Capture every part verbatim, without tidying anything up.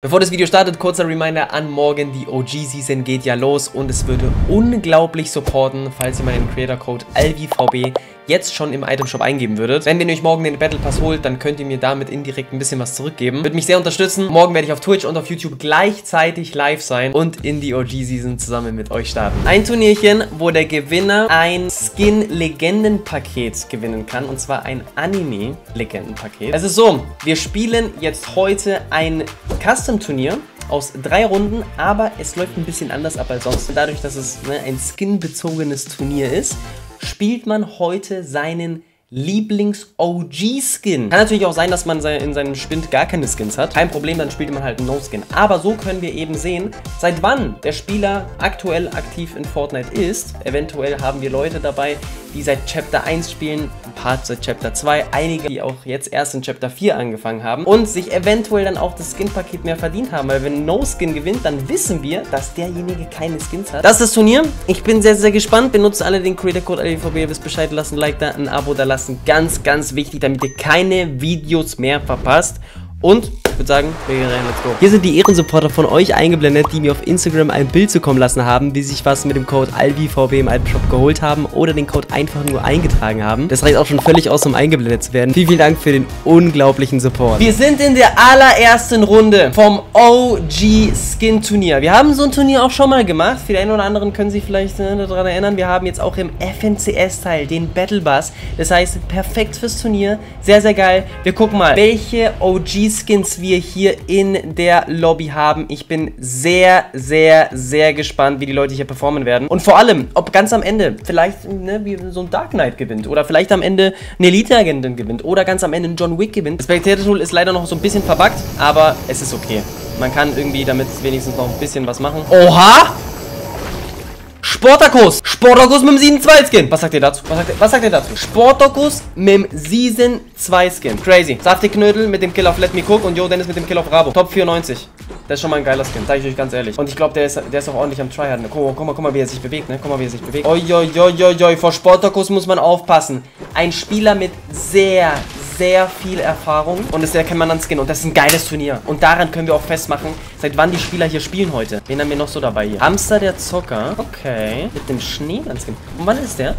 Bevor das Video startet, kurzer Reminder an morgen, die O G-Season geht ja los und es würde unglaublich supporten, falls ihr meinen Creator-Code AlviVB jetzt schon im Itemshop eingeben würdet. Wenn ihr euch morgen den Battle Pass holt, dann könnt ihr mir damit indirekt ein bisschen was zurückgeben. Würde mich sehr unterstützen. Morgen werde ich auf Twitch und auf YouTube gleichzeitig live sein und in die O G-Season zusammen mit euch starten. Ein Turnierchen, wo der Gewinner ein Skin-Legenden-Paket gewinnen kann, und zwar ein Anime-Legenden-Paket. Es ist so, wir spielen jetzt heute ein Custom Turnier aus drei Runden, aber es läuft ein bisschen anders ab als sonst. Dadurch, dass es ne, ein skin-bezogenes Turnier ist, spielt man heute seinen Lieblings-O G-Skin. Kann natürlich auch sein, dass man in seinem Spind gar keine Skins hat. Kein Problem, dann spielt man halt einen No-Skin. Aber so können wir eben sehen, seit wann der Spieler aktuell aktiv in Fortnite ist. Eventuell haben wir Leute dabei, die seit Chapter eins spielen, ein paar seit Chapter zwei, einige, die auch jetzt erst in Chapter vier angefangen haben und sich eventuell dann auch das Skin-Paket mehr verdient haben, weil wenn No-Skin gewinnt, dann wissen wir, dass derjenige keine Skins hat. Das ist das Turnier. Ich bin sehr, sehr gespannt. Benutzt alle den Creator-Code AlviVB, ihr wisst Bescheid, lasst ein Like da, ein Abo da lassen. Ganz, ganz wichtig, damit ihr keine Videos mehr verpasst. Und ich würde sagen, wir gehen rein, let's go. Hier sind die Ehrensupporter von euch eingeblendet, die mir auf Instagram ein Bild zukommen lassen haben, die sich was mit dem Code AlviVB im Itemshop geholt haben oder den Code einfach nur eingetragen haben. Das reicht auch schon völlig aus, um eingeblendet zu werden. Vielen, vielen Dank für den unglaublichen Support. Wir sind in der allerersten Runde vom O G-Skin-Turnier. Wir haben so ein Turnier auch schon mal gemacht. Für den einen oder anderen können sich vielleicht äh, daran erinnern. Wir haben jetzt auch im F N C S-Teil den Battle Pass. Das heißt, perfekt fürs Turnier. Sehr, sehr geil. Wir gucken mal, welche O G-Skins wir hier in der Lobby haben. Ich bin sehr, sehr, sehr gespannt, wie die Leute hier performen werden. Und vor allem, ob ganz am Ende vielleicht ne, wie so ein Dark Knight gewinnt oder vielleicht am Ende eine Elite-Agentin gewinnt oder ganz am Ende ein John Wick gewinnt. Das Spectator-Tool ist leider noch so ein bisschen verbuggt, aber es ist okay. Man kann irgendwie damit wenigstens noch ein bisschen was machen. Oha! Sportacus! Sportacus mit dem sieben zwei Skin! Was sagt ihr dazu? Was sagt ihr, was sagt ihr dazu? Sportacus mit dem sieben zwei Skin. Crazy. Safti Knödel mit dem Kill auf Let Me Cook und Yo Dennis mit dem Kill auf Rabo. Top vierundneunzig. Das ist schon mal ein geiler Skin, sag ich euch ganz ehrlich. Und ich glaube, der ist, der ist auch ordentlich am Tryharden. Ne? Guck, guck mal, guck mal, wie er sich bewegt, ne? Guck mal, wie er sich bewegt. Oi, oi, oi, oi, oi. Vor Sportacus muss man aufpassen. Ein Spieler mit sehr, sehr viel Erfahrung. Und das erkennt man an Skin. Und das ist ein geiles Turnier. Und daran können wir auch festmachen, seit wann die Spieler hier spielen heute. Wen haben wir noch so dabei hier? Hamster der Zocker. Okay. Mit dem Schneemann-Skin. Und wann ist der?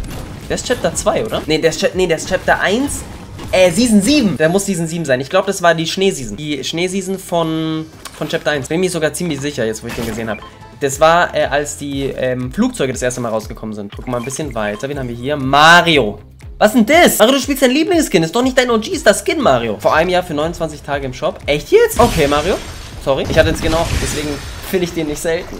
Der ist Chapter zwei, oder? Ne, der ist, nee, der ist Chapter eins. Äh, Season sieben. Der muss Season sieben sein. Ich glaube, das war die Schneeseason. Die Schneeseason von... von Chapter eins. Bin mir sogar ziemlich sicher, jetzt wo ich den gesehen habe. Das war, äh, als die ähm, Flugzeuge das erste Mal rausgekommen sind. Gucken wir mal ein bisschen weiter. Wen haben wir hier? Mario. Was denn das? Mario, du spielst dein Lieblingsskin. Ist doch nicht dein O G, ist das Skin, Mario. Vor einem Jahr für neunundzwanzig Tage im Shop. Echt jetzt? Okay, Mario. Sorry. Ich hatte den Skin auch, deswegen finde ich den nicht selten.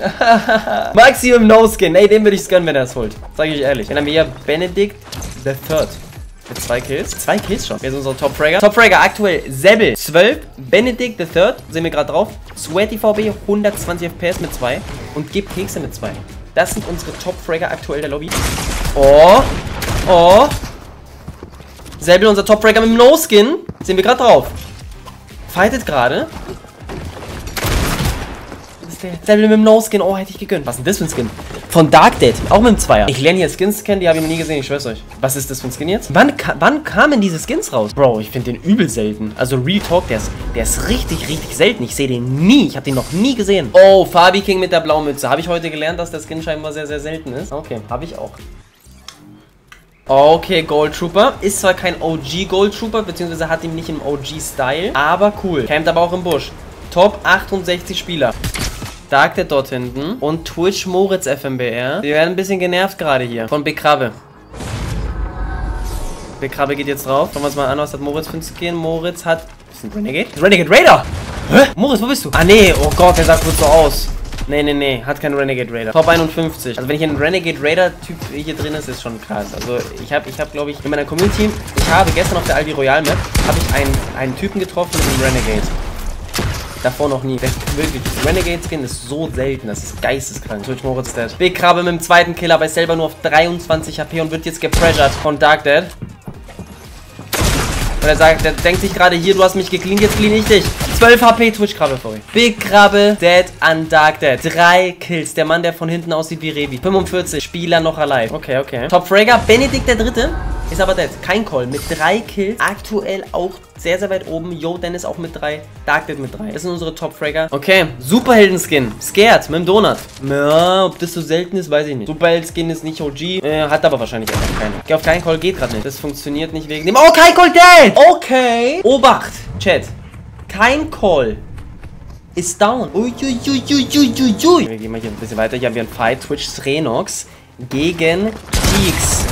Maximum No-Skin. Ey, den würde ich scannen, wenn er das holt. Sag ich euch ehrlich. Wen haben wir hier? Benedict the Third. Mit zwei Kills. Zwei Kills schon. Wer ist unser Top-Fragger? Top-Fragger aktuell Säbel zwölf, Benedict the Third, sehen wir gerade drauf, SweatyVB hundertzwanzig F P S mit zwei und gibt Kekse mit zwei. Das sind unsere Top-Fragger aktuell der Lobby. Oh, oh. Säbel, unser Top-Fragger mit dem No-Skin, sehen wir gerade drauf. Fightet gerade. Säbel mit dem No-Skin, oh, hätte ich gegönnt. Was ist denn das für ein Skin? Von Dark Dead, auch mit dem Zweier. Ich lerne hier Skins kennen, die habe ich noch nie gesehen, ich schwör's euch. Was ist das für ein Skin jetzt? Wann, ka wann kamen diese Skins raus? Bro, ich finde den übel selten. Also Real Talk, der ist, der ist richtig, richtig selten. Ich sehe den nie, ich habe den noch nie gesehen. Oh, Fabi King mit der blauen Mütze. Habe ich heute gelernt, dass der Skin scheinbar sehr, sehr selten ist. Okay, habe ich auch. Okay, Gold Trooper. Ist zwar kein O G Gold Trooper, beziehungsweise hat ihn nicht im O G-Style, aber cool. Campt aber auch im Busch. Top achtundsechzig Spieler. Dark Dead dort hinten. Und Twitch Moritz F M B R. Wir werden ein bisschen genervt gerade hier. Von Big Krabbe. Big Krabbe geht jetzt drauf. Schauen wir uns mal an, was hat Moritz für ein Skin. Moritz hat... Ist ein Renegade? Renegade Raider! Hä? Moritz, wo bist du? Ah, nee. Oh Gott, der sah kurz so aus. Nee, nee, nee. Hat keinen Renegade Raider. Top einundfünfzig. Also wenn hier ein Renegade Raider Typ hier drin ist, ist schon krass. Also ich habe, ich habe, glaube ich, in meiner Community... Ich habe gestern auf der Aldi Royal Map, habe ich einen, einen Typen getroffen mit einem Renegade. Davor noch nie. Der wirklich Renegade-Skin ist so selten. Das ist geisteskrank. Twitch Moritz Dead. Big Krabbe mit dem zweiten Killer, aber ist selber nur auf dreiundzwanzig H P und wird jetzt gepressured von Dark Dead. Und er sagt, der denkt sich gerade hier, du hast mich gecleant, jetzt clean ich dich. zwölf HP, Twitch-Krabbe, sorry. Big Krabbe, Dead an Dark Dead. Drei Kills. Der Mann, der von hinten aussieht wie Revi. fünfundvierzig. Spieler noch alive. Okay, okay. Top-Frager, Benedict der Dritte. Ist aber dead. Kein Call. Mit drei Kills. Aktuell auch sehr, sehr weit oben. Yo, Dennis auch mit drei. Dark Dead mit drei. Das sind unsere Top-Frager. Okay. Superhelden-Skin. Scared. Mit dem Donut. Ja, ob das so selten ist, weiß ich nicht. Superhelden-Skin ist nicht O G. Äh, hat aber wahrscheinlich einfach keinen. Okay, auf Kein Call geht gerade nicht. Das funktioniert nicht wegen dem... Oh, Kein Call dead! Okay. Obacht. Chat. Kein Call. Ist down. Uiuiuiuiuiui. Wir gehen mal hier ein bisschen weiter. Hier haben wir einen Fight. Twitch Srenox gegen Teaks.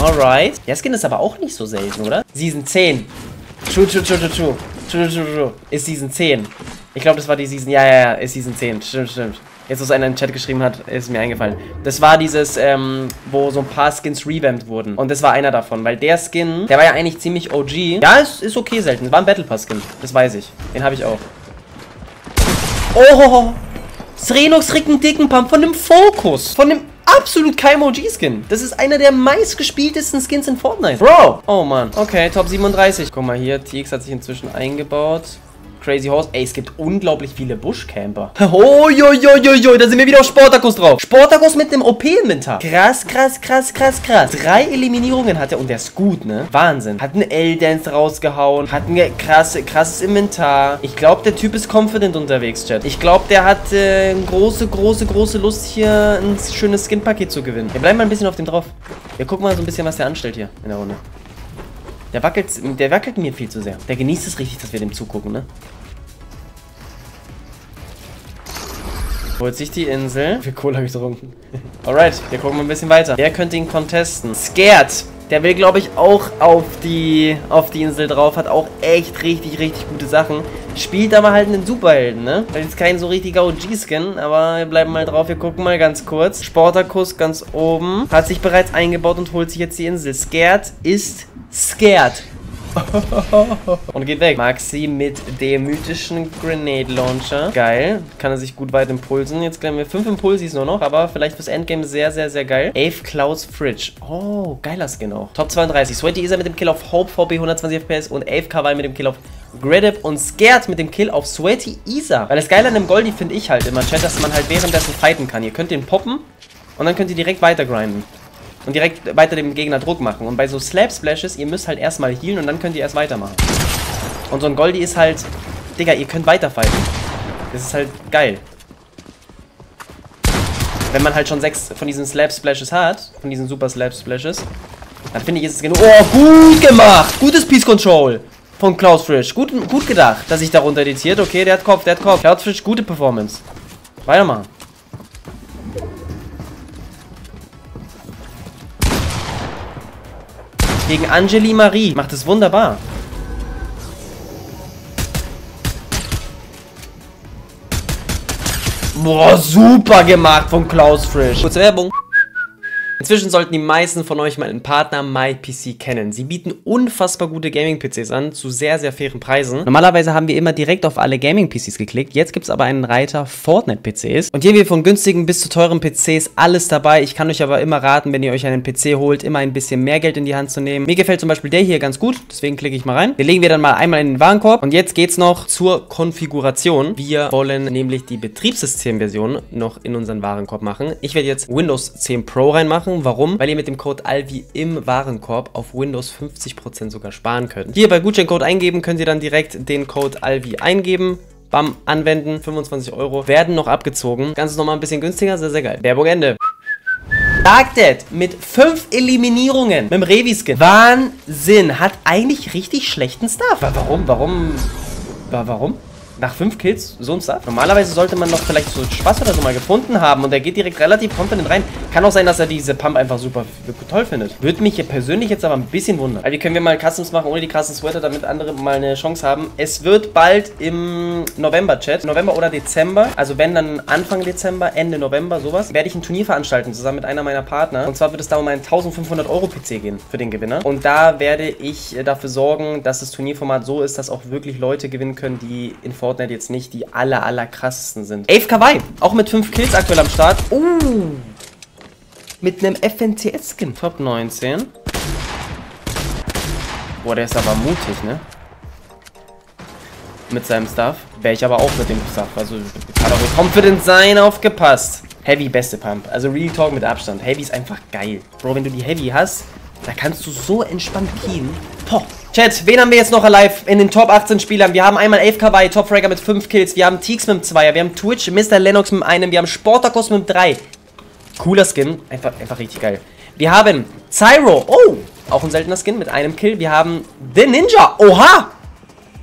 Alright. Der Skin ist aber auch nicht so selten, oder? Season zehn. True, true, true, true, true. True, true, true. Ist Season zehn. Ich glaube, das war die Season... Ja, ja, ja. Ist Season zehn. Stimmt, stimmt. Jetzt, was einer im Chat geschrieben hat, ist mir eingefallen. Das war dieses, ähm, wo so ein paar Skins revamped wurden. Und das war einer davon, weil der Skin, der war ja eigentlich ziemlich O G. Ja, es ist okay selten. Das war ein Battle Pass Skin. Das weiß ich. Den habe ich auch. Oh, Srenox kriegt einen dicken Pump von dem Fokus. Von dem absolut kein O G-Skin. Das ist einer der meistgespieltesten Skins in Fortnite. Bro. Oh, Mann. Okay, Top siebenunddreißig. Guck mal hier, T X hat sich inzwischen eingebaut. Crazy Horse. Ey, es gibt unglaublich viele Buschcamper. Oh, jo, jo, jo, jo. Da sind wir wieder auf Sportacus drauf. Sportacus mit einem O P-Inventar. Krass, krass, krass, krass, krass. Drei Eliminierungen hat er und der ist gut, ne? Wahnsinn. Hat einen L-Dance rausgehauen. Hat ein krass, krasses Inventar. Ich glaube, der Typ ist confident unterwegs, Chat. Ich glaube, der hat äh, große, große, große Lust, hier ein schönes Skin-Paket zu gewinnen. Wir bleiben mal ein bisschen auf dem drauf. Wir gucken mal so ein bisschen, was der anstellt hier in der Runde. Der wackelt, der wackelt mir viel zu sehr. Der genießt es richtig, dass wir dem zugucken, ne? Holt sich die Insel. Wie viel Kohle habe ich getrunken? Alright, wir gucken mal ein bisschen weiter. Wer könnte ihn contesten? Scared! Der will, glaube ich, auch auf die, auf die Insel drauf. Hat auch echt richtig, richtig gute Sachen. Spielt aber halt einen Superhelden, ne? Das ist kein so richtiger O G-Skin, aber wir bleiben mal drauf. Wir gucken mal ganz kurz. Sportacus ganz oben. Hat sich bereits eingebaut und holt sich jetzt die Insel. Scared ist scared. Und geht weg. Maxi mit dem mythischen Grenade Launcher. Geil. Kann er sich gut weit impulsen. Jetzt klären wir fünf Impulsis nur noch, aber vielleicht fürs Endgame sehr, sehr, sehr geil. Ave Clouds Fridge. Oh, geiler Skin auch. Top zweiunddreißig. Sweaty ist er mit dem Kill auf Hope V B hundertzwanzig F P S und Ave Kawaii mit dem Kill auf Gradip und Scared mit dem Kill auf Sweaty Isa. Weil das Geile an dem Goldie finde ich halt immer, Chat, dass man halt währenddessen fighten kann. Ihr könnt den poppen und dann könnt ihr direkt weiter grinden. Und direkt weiter dem Gegner Druck machen. Und bei so Slap Splashes, ihr müsst halt erstmal healen und dann könnt ihr erst weitermachen. Und so ein Goldie ist halt... Digga, ihr könnt weiterfighten. Das ist halt geil. Wenn man halt schon sechs von diesen Slap Splashes hat, von diesen Super Slap Splashes, dann finde ich, ist es genug... Oh, gut gemacht! Gutes Peace Control von Clouds Fridge. Gut, gut gedacht, dass ich darunter editiert. Okay, der hat Kopf, der hat Kopf. Clouds Fridge, gute Performance. Weitermachen. Gegen Angeli Marie. Macht es wunderbar. Boah, super gemacht von Clouds Fridge. Kurze Werbung. Inzwischen sollten die meisten von euch meinen Partner MyPC kennen. Sie bieten unfassbar gute Gaming-P Cs an, zu sehr, sehr fairen Preisen. Normalerweise haben wir immer direkt auf alle Gaming-P Cs geklickt. Jetzt gibt es aber einen Reiter Fortnite-P Cs. Und hier haben wir von günstigen bis zu teuren P Cs alles dabei. Ich kann euch aber immer raten, wenn ihr euch einen P C holt, immer ein bisschen mehr Geld in die Hand zu nehmen. Mir gefällt zum Beispiel der hier ganz gut, deswegen klicke ich mal rein. Den legen wir dann mal einmal in den Warenkorb. Und jetzt geht es noch zur Konfiguration. Wir wollen nämlich die Betriebssystemversion noch in unseren Warenkorb machen. Ich werde jetzt Windows zehn Pro reinmachen. Warum? Weil ihr mit dem Code ALVI im Warenkorb auf Windows fünfzig Prozent sogar sparen könnt. Hier bei Gutscheincode eingeben könnt ihr dann direkt den Code ALVI eingeben. Bam, anwenden. fünfundzwanzig Euro werden noch abgezogen. Das Ganze nochmal ein bisschen günstiger. Sehr, sehr geil. Werbung Ende. Dark Dead mit fünf Eliminierungen. Mit dem Revi-Skin. Wahnsinn. Hat eigentlich richtig schlechten Stuff. Warum? Warum? Warum? Nach fünf Kills, so ein Start. Normalerweise sollte man noch vielleicht so Spaß oder so mal gefunden haben. Und er geht direkt relativ confident rein. Kann auch sein, dass er diese Pump einfach super toll findet. Würde mich hier persönlich jetzt aber ein bisschen wundern. Also können wir mal Customs machen ohne die krassen Sweater, damit andere mal eine Chance haben. Es wird bald im November-Chat, November oder Dezember, also wenn dann Anfang Dezember, Ende November, sowas, werde ich ein Turnier veranstalten, zusammen mit einer meiner Partner. Und zwar wird es da um einen eintausendfünfhundert Euro P C gehen für den Gewinner. Und da werde ich dafür sorgen, dass das Turnierformat so ist, dass auch wirklich Leute gewinnen können, die in Fortnite jetzt nicht die aller, aller krassesten sind. Ave Kawaii, auch mit fünf Kills aktuell am Start. Uh, mit einem F N T S-Skin. Top neunzehn. Boah, der ist aber mutig, ne? mit seinem Stuff. Wäre ich aber auch mit dem Stuff. Also, hat auch confident sein, aufgepasst. Heavy, beste Pump. Also, Real Talk mit Abstand. Heavy ist einfach geil. Bro, wenn du die Heavy hast, da kannst du so entspannt keyen. Boah. Chat, wen haben wir jetzt noch alive in den Top achtzehn Spielern? Wir haben einmal elf K Y, Topfrager mit fünf Kills, wir haben Teaks mit dem Zweier, wir haben Twitch, Mister Lennox mit einem, wir haben Sportacus mit dem drei. Cooler Skin, einfach, einfach richtig geil. Wir haben Zyro, oh, auch ein seltener Skin mit einem Kill. Wir haben The Ninja, oha,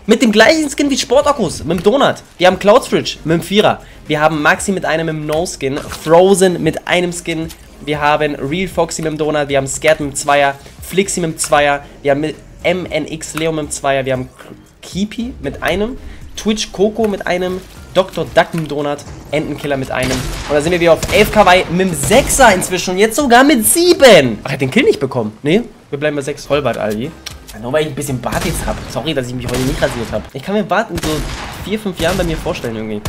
mit dem gleichen Skin wie Sportacus, mit dem Donut. Wir haben Clouds Fridge mit dem Vierer. Wir haben Maxi mit einem, mit dem No-Skin, Frozen mit einem Skin. Wir haben Real Foxy mit dem Donut, wir haben Scared mit dem Zweier, Flixi mit dem Zweier, wir haben mit M N X Leo mit dem Zweier, wir haben Kipi mit einem, Twitch Coco mit einem, Doktor Duck mit dem Donut, Entenkiller mit einem. Und da sind wir wieder auf elf K Y mit dem Sechser inzwischen und jetzt sogar mit sieben. Ach, er hat den Kill nicht bekommen. Nee, wir bleiben bei sechs. Vollbart, Aldi. Nur weil ich ein bisschen Bart jetzt habe. Sorry, dass ich mich heute nicht rasiert habe. Ich kann mir Bart in so vier, fünf Jahren bei mir vorstellen irgendwie.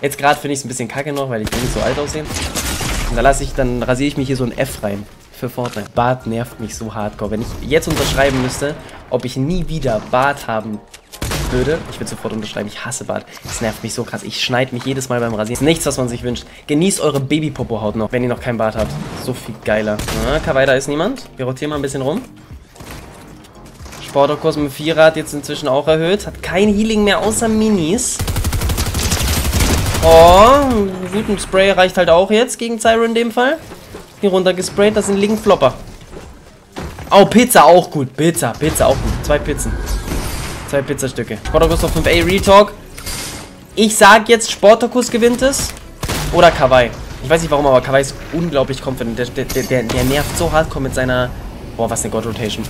Jetzt gerade finde ich es ein bisschen kacke noch, weil ich will nicht so alt aussehen. Und da lasse ich, dann rasiere ich mich hier so ein F rein. Für Fortnite. Bart nervt mich so hardcore. Wenn ich jetzt unterschreiben müsste, ob ich nie wieder Bart haben würde, ich würde sofort unterschreiben, ich hasse Bart. Das nervt mich so krass. Ich schneide mich jedes Mal beim Rasieren. Das ist nichts, was man sich wünscht. Genießt eure Babypopo-Haut noch, wenn ihr noch keinen Bart habt. So viel geiler. Na, Kawaii, da ist niemand. Wir rotieren mal ein bisschen rum. Sportokurs mit Vierer hat jetzt inzwischen auch erhöht. Hat kein Healing mehr außer Minis. Oh, guten Spray reicht halt auch jetzt gegen Zyro in dem Fall. Runtergesprayt, das sind linken Flopper. Oh, Pizza auch gut. Pizza, Pizza auch gut. Zwei Pizzen. Zwei Pizzastücke. Sportacus auf fünf A, Retalk. Ich sag jetzt, Sportacus gewinnt es. Oder Kawaii. Ich weiß nicht warum, aber Kawaii ist unglaublich confident. Der, der, der, der nervt so hardcore mit seiner. Boah, was eine God-Rotation.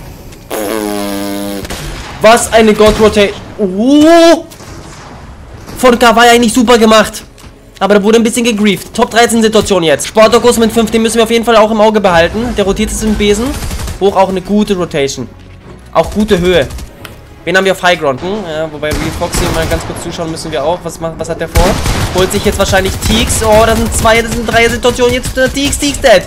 Was eine God-Rotation. Oh. Von Kawaii eigentlich super gemacht. Aber da wurde ein bisschen gegrieft. Top dreizehn Situation jetzt. Sportacus mit fünf, den müssen wir auf jeden Fall auch im Auge behalten. Der rotiert jetzt im Besen. Hoch auch eine gute Rotation. Auch gute Höhe. Wen haben wir auf Highground? Hm? Ja, wobei Real Foxy mal ganz kurz zuschauen müssen wir auch. Was, macht, was hat der vor? Holt sich jetzt wahrscheinlich Teaks. Oh, das sind zwei, das sind drei Situationen. Jetzt Teaks, Teaks dead.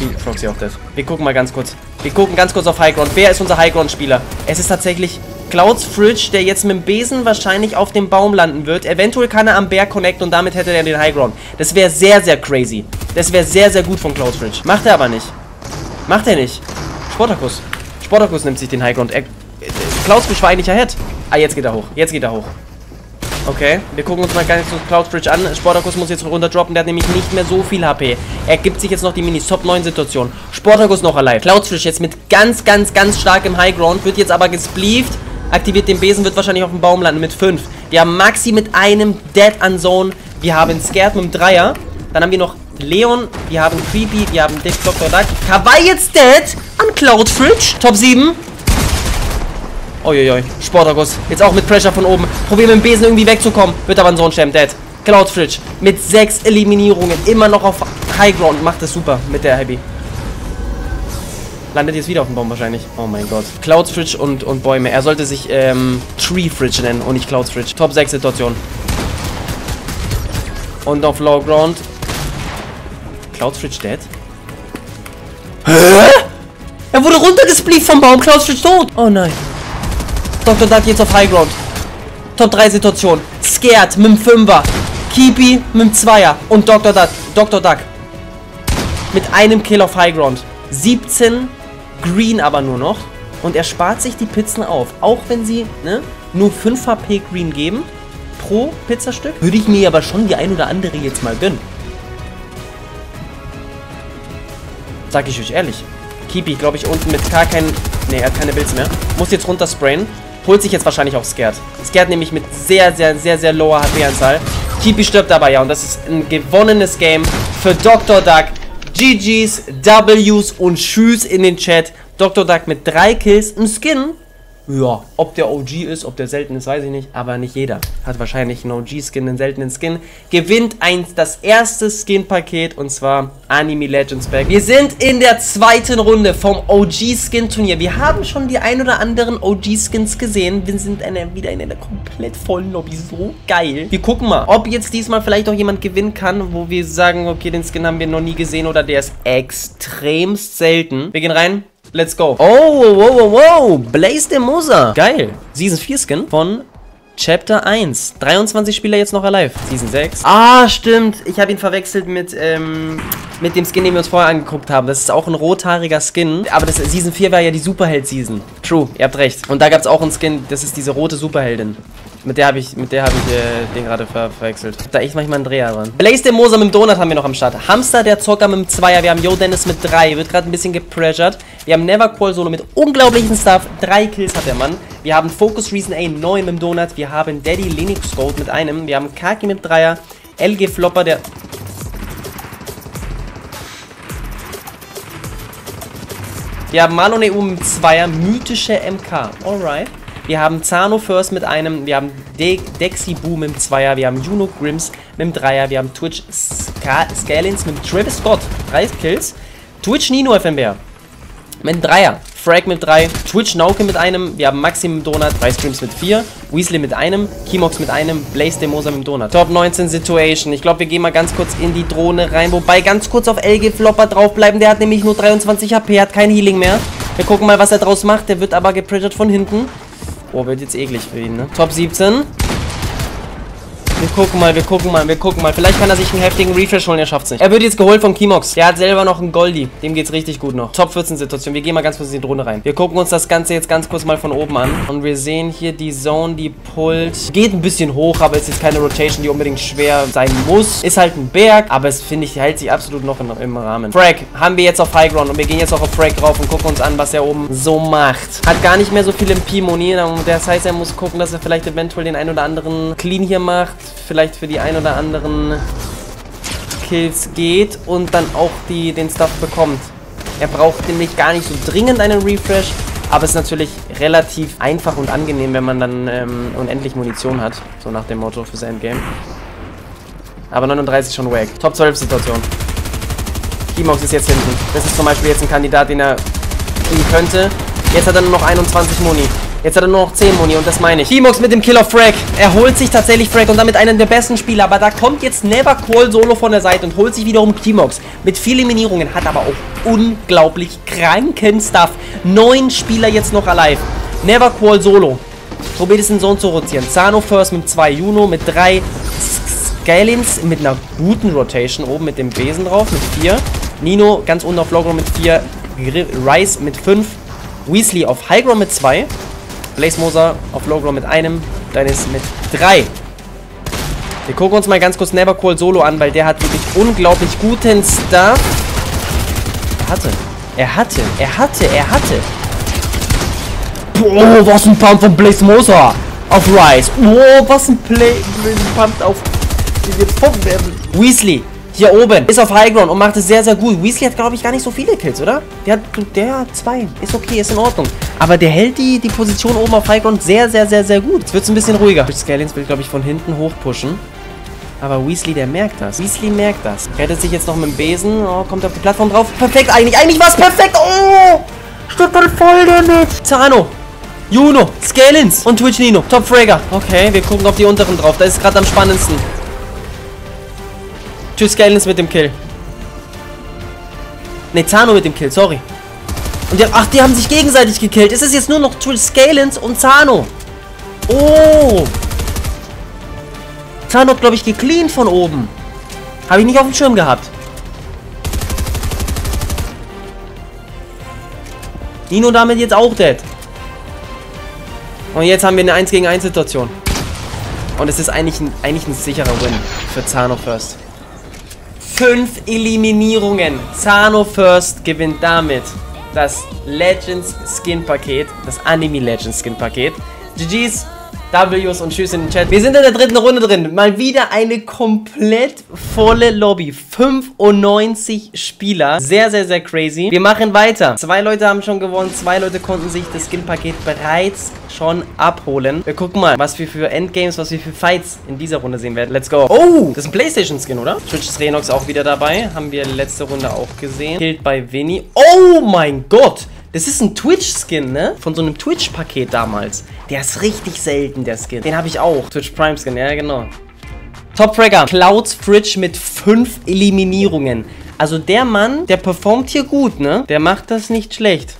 Real Foxy auch dead. Wir gucken mal ganz kurz. Wir gucken ganz kurz auf Highground. Wer ist unser Highground-Spieler? Es ist tatsächlich Clouds Fridge, der jetzt mit dem Besen wahrscheinlich auf dem Baum landen wird. Eventuell kann er am Berg connecten und damit hätte er den Highground. Das wäre sehr, sehr crazy. Das wäre sehr, sehr gut von Clouds Fridge. Macht er aber nicht. Macht er nicht. Sportacus. Sportacus nimmt sich den Highground. Er, äh, Clouds Fridge war eigentlich ahead. Ah, jetzt geht er hoch. Jetzt geht er hoch. Okay, wir gucken uns mal ganz kurz Clouds Fridge an. Sportacus muss jetzt runter droppen, der hat nämlich nicht mehr so viel H P. Er gibt sich jetzt noch die Minis, Top neun Situation. Sportacus noch allein. Clouds Fridge jetzt mit ganz, ganz, ganz starkem Highground. Wird jetzt aber gesplieft. Aktiviert den Besen, wird wahrscheinlich auf dem Baum landen mit fünf. Wir haben Maxi mit einem Dead on Zone. Wir haben Scared mit dem Dreier. Dann haben wir noch Leon. Wir haben Creepy. Wir haben Dick Doktor Duck. Kawaii jetzt dead an Clouds Fridge. Top sieben. Uiuiui. Sportacus. Jetzt auch mit Pressure von oben. Probieren mit dem Besen irgendwie wegzukommen. Wird aber an Zone sterben. Dead. Clouds Fridge mit sechs Eliminierungen. Immer noch auf Highground. Macht das super mit der Heavy. Landet jetzt wieder auf dem Baum wahrscheinlich. Oh mein Gott. Clouds Fridge und, und Bäume. Er sollte sich ähm, Tree Fridge nennen und nicht Clouds Fridge. Top sechs Situation. Und auf Low Ground. Clouds Fridge dead? Hä? Er wurde runtergesplieft vom Baum. Clouds Fridge tot. Oh nein. Doktor Duck jetzt auf High Ground. Top drei Situation. Scared mit dem Fünfer. Kipi mit dem Zweier. Und Doktor Duck. Doktor Duck. Mit einem Kill auf High Ground. siebzehn Green aber nur noch. Und er spart sich die Pizzen auf. Auch wenn sie ne, nur fünf H P Green geben pro Pizzastück, würde ich mir aber schon die ein oder andere jetzt mal gönnen. Sag ich euch ehrlich. Kipi, glaube ich, unten mit gar keinen... Ne, er hat keine Pilze mehr. Muss jetzt runter sprayen. Holt sich jetzt wahrscheinlich auch Scared. Scared nämlich mit sehr, sehr, sehr, sehr lower H P-Anzahl. Kipi stirbt dabei, ja. Und das ist ein gewonnenes Game für Doktor Duck. G Gs, Ws und Tschüss in den Chat. Doktor Duck mit drei Kills, ein Skin. Ja, ob der O G ist, ob der selten ist, weiß ich nicht. Aber nicht jeder hat wahrscheinlich einen O G-Skin, einen seltenen Skin. Gewinnt eins das erste Skin-Paket und zwar Anime Legends Pack. Wir sind in der zweiten Runde vom O G-Skin-Turnier. Wir haben schon die ein oder anderen O G-Skins gesehen. Wir sind eine, wieder in einer komplett vollen Lobby. So geil. Wir gucken mal, ob jetzt diesmal vielleicht auch jemand gewinnen kann, wo wir sagen, okay, den Skin haben wir noch nie gesehen oder der ist extremst selten. Wir gehen rein. Let's go. Oh, wow, wow, wow. Blaze de Moser. Geil. Season vier Skin von Chapter eins. dreiundzwanzig Spieler jetzt noch alive. Season sechs. Ah, stimmt. Ich habe ihn verwechselt mit, ähm, mit dem Skin, den wir uns vorher angeguckt haben. Das ist auch ein rothaariger Skin. Aber das Season vier war ja die Superheld-Season. True, ihr habt recht. Und da gab es auch einen Skin, das ist diese rote Superheldin. Mit der habe ich, mit der habe ich äh, den gerade ver verwechselt. Da echt manchmal einen Dreher dran. Blaze de Moser mit dem Donut haben wir noch am Start. Hamster der Zocker mit dem Zweier. Wir haben Yo Dennis mit drei. Wird gerade ein bisschen gepressured. Wir haben Nevercall Solo mit unglaublichen Stuff. Drei Kills hat der Mann. Wir haben Focus Reason A neun mit dem Donut. Wir haben Daddy Linux Gold mit einem. Wir haben Kaki mit Dreier. L G Flopper der... Wir haben Malon E U mit dem Zweier. Mythische M K. Alright. Wir haben Zano First mit einem, wir haben De Dexy Boom im Zweier, wir haben Juno Grims mit dem Dreier, wir haben Twitch Ska Scalins mit dem Travis Scott, drei Kills, Twitch Nino F M B R mit dem Dreier, Frag mit drei, Twitch Nauke mit einem, wir haben Maxim mit dem Donut, drei Streams mit vier, Weasley mit einem, Kimox mit einem, Blaze Demosa mit dem Donut. Top neunzehn Situation, ich glaube wir gehen mal ganz kurz in die Drohne rein, wobei ganz kurz auf L G Flopper draufbleiben, der hat nämlich nur dreiundzwanzig H P, hat kein Healing mehr. Wir gucken mal was er draus macht, der wird aber gepressured von hinten. Oh, wird jetzt eklig für ihn, ne? Top siebzehn. Wir gucken mal, wir gucken mal, wir gucken mal. Vielleicht kann er sich einen heftigen Refresh holen, er schafft's nicht. Er wird jetzt geholt von Kimox. Der hat selber noch einen Goldi. Dem geht's richtig gut noch. Top vierzehn Situation. Wir gehen mal ganz kurz in die Drohne rein. Wir gucken uns das Ganze jetzt ganz kurz mal von oben an. Und wir sehen hier die Zone, die pullt. Geht ein bisschen hoch, aber ist jetzt keine Rotation, die unbedingt schwer sein muss. Ist halt ein Berg, aber es, finde ich, hält sich absolut noch in, im Rahmen. Frag haben wir jetzt auf Highground und wir gehen jetzt auch auf Frag drauf und gucken uns an, was er oben so macht. Hat gar nicht mehr so viel im P-Moni. Das heißt, er muss gucken, dass er vielleicht eventuell den einen oder anderen Clean hier macht. Vielleicht für die ein oder anderen Kills geht und dann auch die, den Stuff bekommt. Er braucht nämlich gar nicht so dringend einen Refresh, aber es ist natürlich relativ einfach und angenehm, wenn man dann ähm, unendlich Munition hat. So nach dem Motto fürs Endgame. Aber neununddreißig schon wack. Top zwölf Situation. Kimox ist jetzt hinten. Das ist zum Beispiel jetzt ein Kandidat, den er kriegen könnte. Jetzt hat er nur noch einundzwanzig Muni. Jetzt hat er nur noch zehn Moni und das meine ich. Kimox mit dem Kill auf Frag. Er holt sich tatsächlich Frag und damit einen der besten Spieler. Aber da kommt jetzt Nevercall Solo von der Seite und holt sich wiederum Kimox. Mit vielen Minierungen, hat aber auch unglaublich kranken Stuff. Neun Spieler jetzt noch alive. Nevercall Solo. Probiert es in Zone zu rotieren. Zano First mit zwei, Juno mit drei. Scalins mit einer guten Rotation oben mit dem Besen drauf mit vier. Nino ganz unten auf Lowground mit vier. Rice mit fünf. Weasley auf Highground mit zwei. Blaze Moser auf Lowground mit einem, Dennis mit drei. Wir gucken uns mal ganz kurz Nevercall Solo an, weil der hat wirklich unglaublich guten Stuff. Er hatte, er hatte, er hatte, er hatte. Boah, was ein Pump von Blaze Moser auf Rice. Boah, was ein Play, Pump auf Weasley. Hier oben. Ist auf Highground und macht es sehr, sehr gut. Weasley hat, glaube ich, gar nicht so viele Kills, oder? Der hat, der hat zwei. Ist okay, ist in Ordnung. Aber der hält die, die Position oben auf Highground sehr, sehr, sehr, sehr gut. Jetzt wird es ein bisschen ruhiger. Scalins will, glaube ich, von hinten hochpushen. Aber Weasley, der merkt das. Weasley merkt das. Rettet sich jetzt noch mit dem Besen. Oh, kommt auf die Plattform drauf. Perfekt eigentlich. Eigentlich war es perfekt. Oh! Steht voll damit. Zano. Juno. Scalins. Und Twitch Nino. Top-Frager. Okay, wir gucken auf die unteren drauf. Da ist es gerade am spannendsten. Tschüss, Scalins mit dem Kill. Ne, Zano mit dem Kill, sorry. Und die, ach, die haben sich gegenseitig gekillt. Es ist jetzt nur noch Tschüss, Scalins und Zano. Oh. Zano hat, glaube ich, gecleant von oben. Habe ich nicht auf dem Schirm gehabt. Nino damit jetzt auch dead. Und jetzt haben wir eine eins gegen eins Situation. Und es ist eigentlich ein, eigentlich ein sicherer Win für Zano First. Fünf Eliminierungen. Zano First gewinnt damit das Legends Skin Paket, das Anime Legends Skin Paket. G Gs, Ws und Tschüss in den Chat. Wir sind in der dritten Runde drin. Mal wieder eine komplett volle Lobby. fünfundneunzig Spieler. Sehr, sehr, sehr crazy. Wir machen weiter. Zwei Leute haben schon gewonnen. Zwei Leute konnten sich das Skin Paket bereits schon abholen. Wir gucken mal, was wir für Endgames, was wir für Fights in dieser Runde sehen werden. Let's go. Oh, das ist ein Playstation-Skin, oder? Twitch Renox auch wieder dabei. Haben wir letzte Runde auch gesehen. Killed bei Vinny. Oh mein Gott. Das ist ein Twitch-Skin, ne? Von so einem Twitch-Paket damals. Der ist richtig selten, der Skin. Den habe ich auch. Twitch Prime-Skin, ja genau. Top-Fragger. Clouds Fridge mit fünf Eliminierungen. Also der Mann, der performt hier gut, ne? Der macht das nicht schlecht.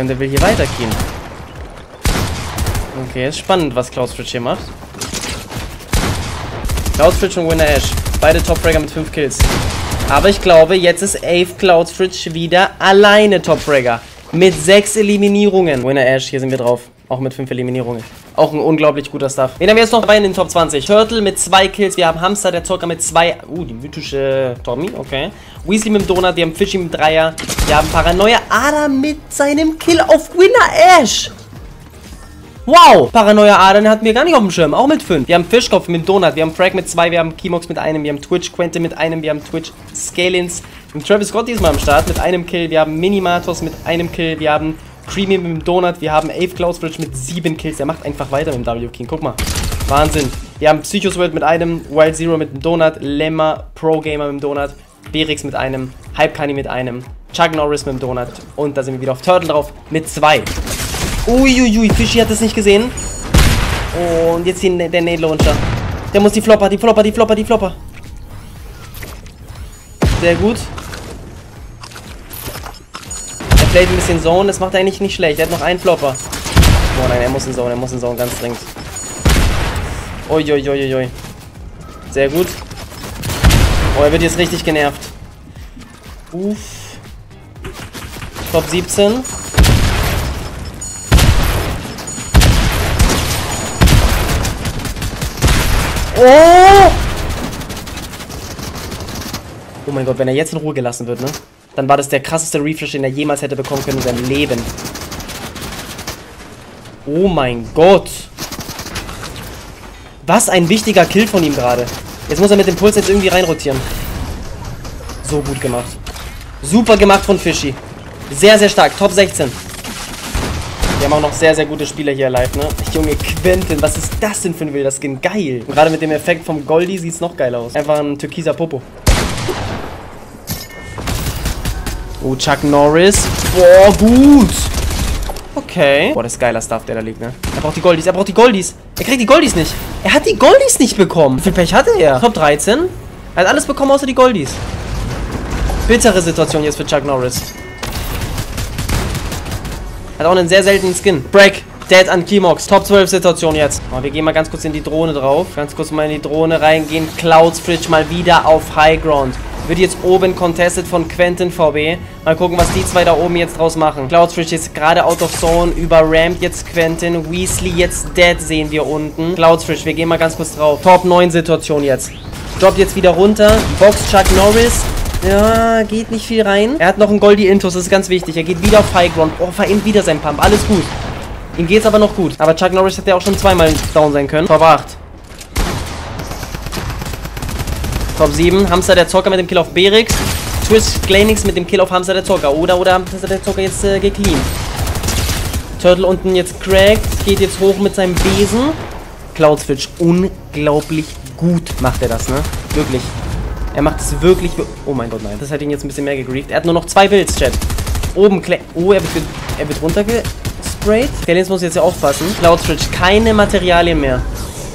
können. Der will hier weitergehen. Okay, ist spannend, was Clouds Fridge hier macht. Clouds Fridge und Winner Ash. Beide Top-Breaker mit fünf Kills. Aber ich glaube, jetzt ist Ave Clouds Fridge wieder alleine Top-Breaker. Mit sechs Eliminierungen. Winner Ash, hier sind wir drauf. Auch mit fünf Eliminierungen. Auch ein unglaublich guter Stuff. Den haben wir jetzt noch dabei in den Top zwanzig. Turtle mit zwei Kills. Wir haben Hamster der Zocker mit zwei. Uh, die mythische Tommy. Okay. Weasley mit dem Donut. Wir haben Fishy mit dem Dreier. Wir haben Paranoia. Adam mit seinem Kill auf Winner Ash. Wow. Paranoia Adam hatten wir gar nicht auf dem Schirm. Auch mit fünf. Wir haben Fischkopf mit dem Donut. Wir haben Frag mit zwei. Wir haben Kimox mit einem. Wir haben Twitch Quentin mit einem. Wir haben Twitch Scalins. Und Travis Scott diesmal am Start mit einem Kill. Wir haben Minimatos mit einem Kill. Wir haben Creamy mit dem Donut, wir haben Ave Clouds Fridge mit sieben Kills. Der macht einfach weiter mit dem W King. Guck mal. Wahnsinn. Wir haben Psychos World mit einem, Wild Zero mit dem Donut, Lemma, Pro Gamer mit dem Donut, Berix mit einem, Hype Kani mit einem, Chuck Norris mit dem Donut. Und da sind wir wieder auf Turtle drauf mit zwei. Uiuiui, Fischi hat das nicht gesehen. Und jetzt hier der Nade Launcher. Der muss die Flopper, die Flopper, die Flopper, die Flopper. Sehr gut. Playt ein bisschen Zone, das macht er eigentlich nicht schlecht. Er hat noch einen Flopper. Oh nein, er muss in Zone, er muss in Zone, ganz dringend. Uiuiuiui. Sehr gut. Oh, er wird jetzt richtig genervt. Uff. Top siebzehn. Oh! Oh mein Gott, wenn er jetzt in Ruhe gelassen wird, ne? Dann war das der krasseste Refresh, den er jemals hätte bekommen können in seinem Leben. Oh mein Gott. Was ein wichtiger Kill von ihm gerade. Jetzt muss er mit dem Puls jetzt irgendwie reinrotieren. So gut gemacht. Super gemacht von Fishy. Sehr, sehr stark. Top sechzehn. Wir haben auch noch sehr, sehr gute Spieler hier live, ne? Junge, Quentin, was ist das denn für ein wilder Skin? Geil. Und gerade mit dem Effekt vom Goldie sieht es noch geil aus. Einfach ein türkiser Popo. Oh, Chuck Norris. Boah, gut. Okay. Boah, das ist geiler Stuff, der da liegt, ne? Er braucht die Goldies, er braucht die Goldies. Er kriegt die Goldies nicht. Er hat die Goldies nicht bekommen. Wie viel Pech hatte er? Top dreizehn. Er hat alles bekommen, außer die Goldies. Bittere Situation jetzt für Chuck Norris. Hat auch einen sehr seltenen Skin. Break. Dead an Kimox. Top zwölf Situation jetzt. Oh, wir gehen mal ganz kurz in die Drohne drauf. Ganz kurz mal in die Drohne reingehen. Clouds Fridge mal wieder auf High Ground. Wird jetzt oben contested von Quentin V B. Mal gucken, was die zwei da oben jetzt draus machen. Clouds Fridge ist gerade out of zone. Überrampt jetzt Quentin. Weasley jetzt dead sehen wir unten. Clouds Fridge, wir gehen mal ganz kurz drauf. Top neun Situation jetzt. Droppt jetzt wieder runter. Box Chuck Norris. Ja, geht nicht viel rein. Er hat noch einen Goldie Intus, das ist ganz wichtig. Er geht wieder auf High Ground. Oh, verimmt wieder sein Pump. Alles gut. Ihm geht's aber noch gut. Aber Chuck Norris hätte ja auch schon zweimal down sein können. Top acht. Top sieben, Hamster der Zocker mit dem Kill auf Berix. Twist Glanix mit dem Kill auf Hamster der Zocker. Oder, oder Hamster der Zocker jetzt äh, gecleant. Turtle unten jetzt cracked. Geht jetzt hoch mit seinem Besen. Clouds Fridge, unglaublich gut macht er das, ne? Wirklich. Er macht es wirklich... Oh mein Gott, nein. Das hat ihn jetzt ein bisschen mehr gegrieft. Er hat nur noch zwei Builds, Chat. Oben... Kle oh, er wird, er wird runtergesprayt. Glanix muss jetzt ja aufpassen. Clouds Fridge, keine Materialien mehr.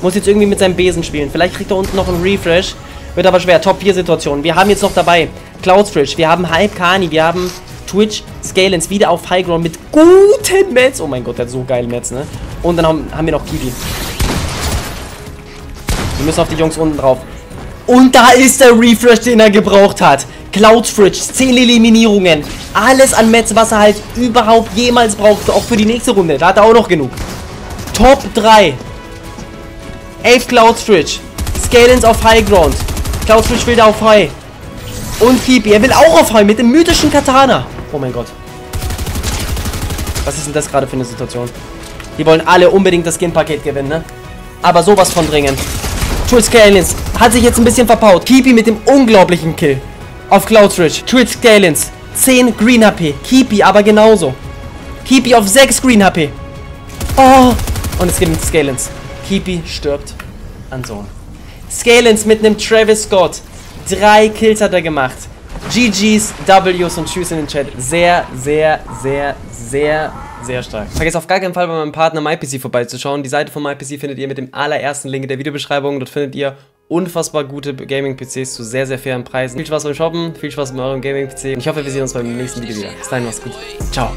Muss jetzt irgendwie mit seinem Besen spielen. Vielleicht kriegt er unten noch einen Refresh. Wird aber schwer. Top vier Situation. Wir haben jetzt noch dabei Clouds Fridge. Wir haben Hype Kani. Wir haben Twitch Scalens wieder auf Highground mit guten Mats. Oh mein Gott, der hat so geile Mats, ne? Und dann haben, haben wir noch Kiwi. Wir müssen auf die Jungs unten drauf. Und da ist der Refresh, den er gebraucht hat. Clouds Fridge. zehn Eliminierungen. Alles an Mats, was er halt überhaupt jemals brauchte. Auch für die nächste Runde. Da hat er auch noch genug. Top drei. Ave Clouds Fridge. Scalens auf Highground. Clouds Fridge will da auf High. Und Kipi. Er will auch auf High mit dem mythischen Katana. Oh mein Gott. Was ist denn das gerade für eine Situation? Die wollen alle unbedingt das Skin-Paket gewinnen, ne? Aber sowas von dringend. Twitch Scalens hat sich jetzt ein bisschen verpaut. Kipi mit dem unglaublichen Kill auf Clouds Fridge. Twitch Scalens. zehn Green H P. Kipi aber genauso. Kipi auf sechs Green H P. Oh. Und es gibt Scalens. Kipi stirbt an Sohn. Scalens mit einem Travis Scott. Drei Kills hat er gemacht. G Gs, Ws und Tschüss in den Chat. Sehr, sehr, sehr, sehr, sehr stark. Vergesst auf gar keinen Fall bei meinem Partner MyPC vorbeizuschauen. Die Seite von MyPC findet ihr mit dem allerersten Link in der Videobeschreibung. Dort findet ihr unfassbar gute Gaming-P Cs zu sehr, sehr fairen Preisen. Viel Spaß beim Shoppen, viel Spaß mit eurem Gaming-P C. Und ich hoffe, wir sehen uns beim nächsten Video wieder. Bis dahin, macht's gut. Ciao.